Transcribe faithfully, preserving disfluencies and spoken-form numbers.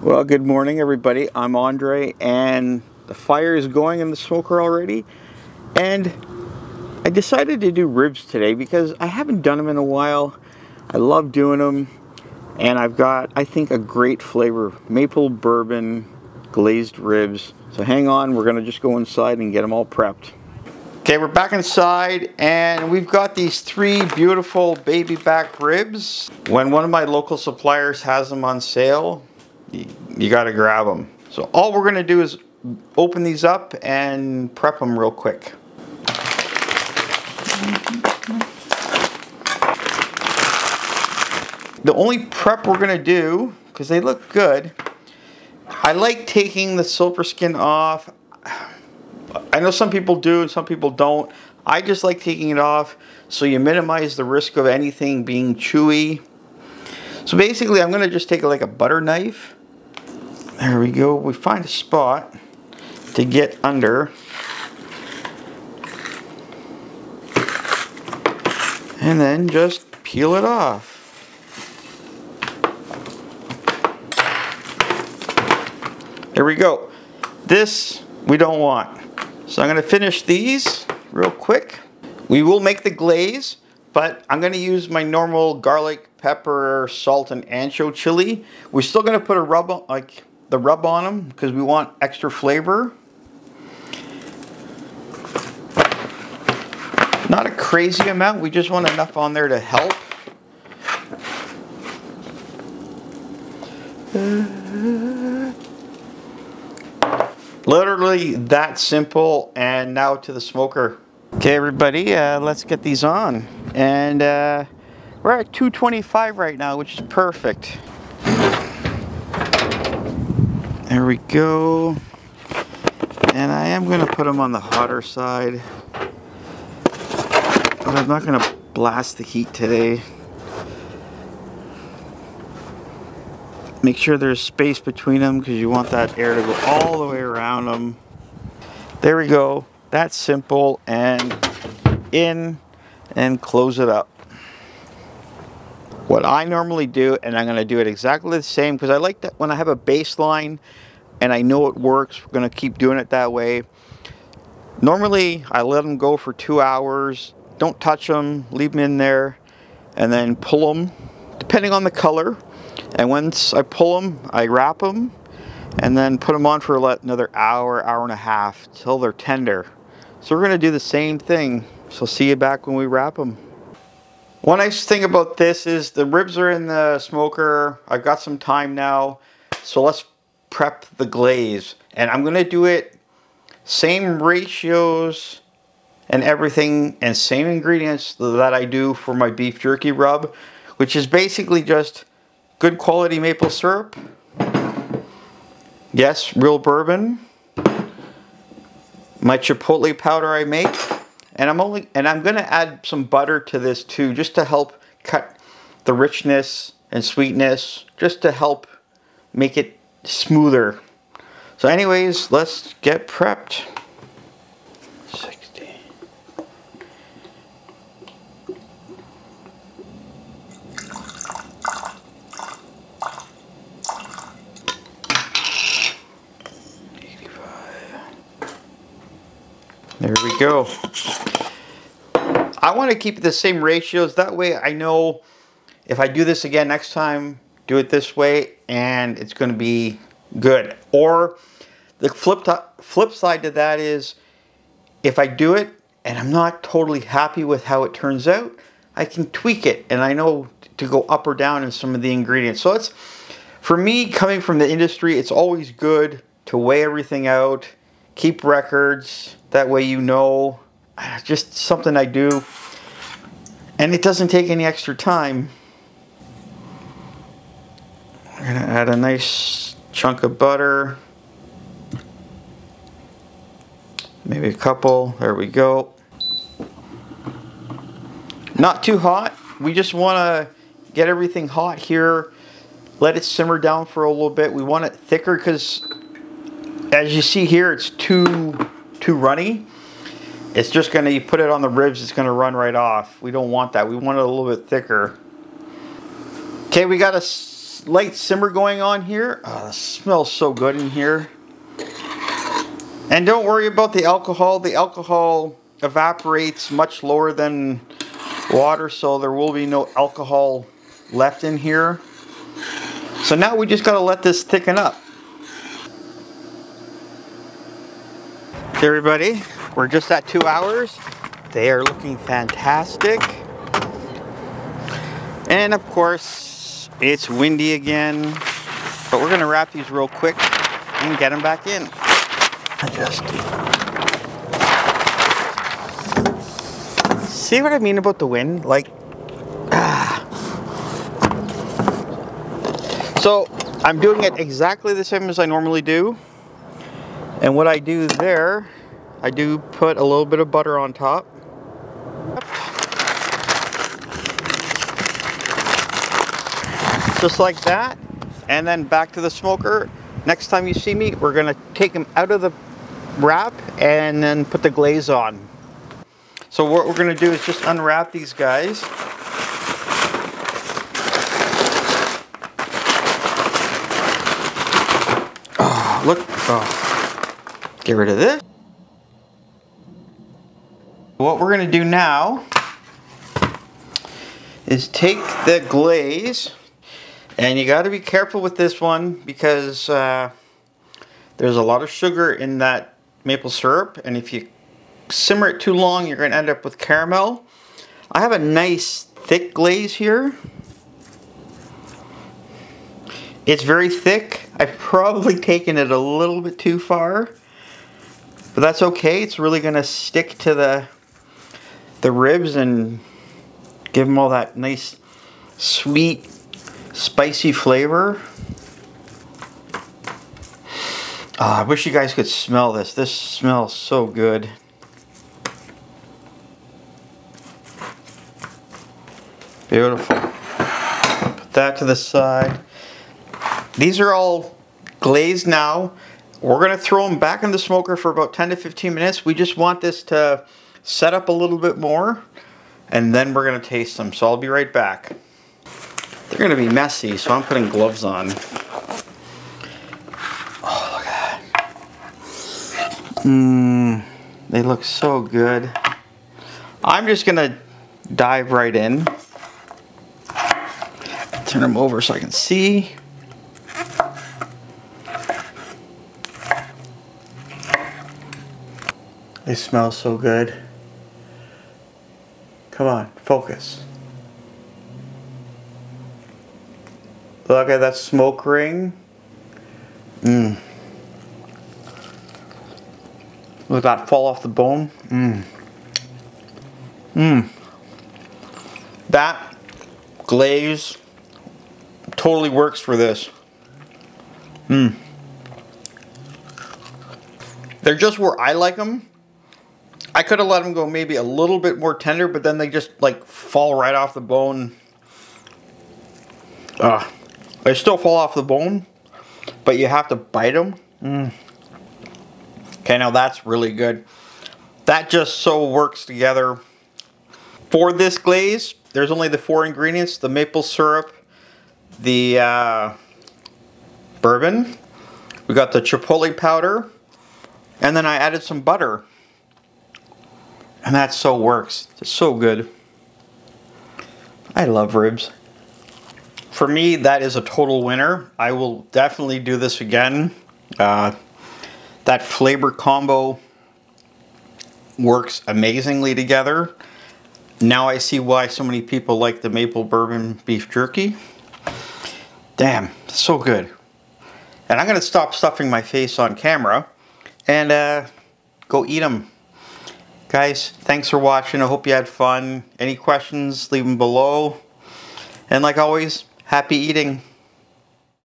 Well, good morning, everybody. I'm Andre, and the fire is going in the smoker already. And I decided to do ribs today because I haven't done them in a while. I love doing them, and I've got, I think, a great flavor: maple bourbon glazed ribs. So hang on, we're gonna just go inside and get them all prepped. Okay, we're back inside, and we've got these three beautiful baby back ribs. When one of my local suppliers has them on sale, You, you got to grab them. So all we're going to do is open these up and prep them real quick. The only prep we're going to do, because they look good, I like taking the silver skin off. I know some people do and some people don't. I just like taking it off so you minimize the risk of anything being chewy. So basically I'm going to just take like a butter knife. There we go. We find a spot to get under. And then just peel it off. There we go. This we don't want. So I'm going to finish these real quick. We will make the glaze, but I'm going to use my normal garlic, pepper, salt, and ancho chili. We're still going to put a rub on, like, the rub on them, because we want extra flavor. Not a crazy amount, we just want enough on there to help. Uh, literally that simple. And now to the smoker. Okay, everybody, uh, let's get these on. And uh, we're at two twenty-five right now, which is perfect. There we go. And I am going to put them on the hotter side, but I'm not going to blast the heat today. Make sure there's space between them, because you want that air to go all the way around them. There we go. That's simple. And in and close it up. What I normally do, and I'm going to do it exactly the same, because I like that when I have a baseline and I know it works, we're going to keep doing it that way. Normally, I let them go for two hours. Don't touch them. Leave them in there. And then pull them, depending on the color. And once I pull them, I wrap them. And then put them on for another hour, hour and a half, till they're tender. So we're going to do the same thing. So see you back when we wrap them. One nice thing about this is the ribs are in the smoker. I've got some time now, so let's prep the glaze. And I'm going to do it same ratios and everything, and same ingredients that I do for my beef jerky rub, which is basically just good quality maple syrup. Yes, real bourbon. My chipotle powder I make. And I'm only, and I'm going to add some butter to this too, just to help cut the richness and sweetness, just to help make it smoother. So anyways, let's get prepped. sixty. eighty-five. There we go. I want to keep the same ratios, that way I know if I do this again next time, do it this way and it's going to be good. Or the flip, top, flip side to that is, if I do it and I'm not totally happy with how it turns out, I can tweak it and I know to go up or down in some of the ingredients. So it's, for me, coming from the industry, it's always good to weigh everything out, keep records, that way you know. Just something I do, and it doesn't take any extra time. I'm gonna add a nice chunk of butter, maybe a couple. There we go. Not too hot. We just want to get everything hot here. Let it simmer down for a little bit. We want it thicker because, as you see here, it's too too runny. It's just gonna, you put it on the ribs, it's gonna run right off. We don't want that. We want it a little bit thicker. Okay, we got a light simmer going on here. Oh, it smells so good in here. And don't worry about the alcohol. The alcohol evaporates much lower than water, so there will be no alcohol left in here. So now we just got to let this thicken up. Hey everybody, we're just at two hours. They are looking fantastic. And of course, it's windy again, but we're gonna wrap these real quick and get them back in. Just see what I mean about the wind? Like, ah. So I'm doing it exactly the same as I normally do. And what I do there, I do put a little bit of butter on top. Just like that. And then back to the smoker. Next time you see me, we're gonna take them out of the wrap and then put the glaze on. So what we're gonna do is just unwrap these guys. Oh, look. Oh. Get rid of this. What we're gonna do now is take the glaze, and you gotta be careful with this one because uh, there's a lot of sugar in that maple syrup, and if you simmer it too long, you're gonna end up with caramel. I have a nice thick glaze here. It's very thick. I've probably taken it a little bit too far. But that's okay, it's really gonna stick to the the ribs and give them all that nice, sweet, spicy flavor. Oh, I wish you guys could smell this. This smells so good. Beautiful. Put that to the side. These are all glazed now. We're gonna throw them back in the smoker for about ten to fifteen minutes. We just want this to set up a little bit more, and then we're gonna taste them. So I'll be right back. They're gonna be messy, so I'm putting gloves on. Oh, look at that. Mmm, they look so good. I'm just gonna dive right in. Turn them over so I can see. They smell so good. Come on, focus. Look at that smoke ring. Mmm. Look at that fall off the bone. Mmm. Mmm. That glaze totally works for this. Mmm. They're just where I like them. I could have let them go maybe a little bit more tender, but then they just like fall right off the bone. Ah, they still fall off the bone, but you have to bite them. Mm. Okay, now that's really good. That just so works together. For this glaze, there's only the four ingredients: the maple syrup, the uh, bourbon, we got the chipotle powder, and then I added some butter. And that so works. It's so good. I love ribs. For me, that is a total winner. I will definitely do this again. Uh, that flavor combo works amazingly together. Now I see why so many people like the maple bourbon beef jerky. Damn, so good. And I'm gonna stop stuffing my face on camera and uh, go eat them. Guys, thanks for watching. I hope you had fun. Any questions, leave them below. And like always, happy eating.